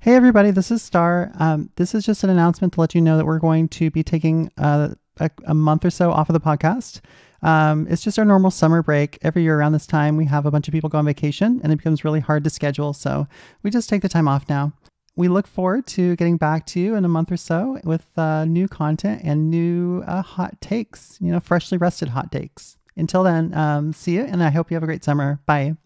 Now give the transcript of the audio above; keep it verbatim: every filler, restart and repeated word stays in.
Hey everybody, this is Star. Um, this is just an announcement to let you know that we're going to be taking uh, a, a month or so off of the podcast. Um, it's just our normal summer break. Every year around this time, we have a bunch of people go on vacation and it becomes really hard to schedule. So we just take the time off now. We look forward to getting back to you in a month or so with uh, new content and new uh, hot takes, you know, freshly rested hot takes. Until then, um, see you, and I hope you have a great summer. Bye.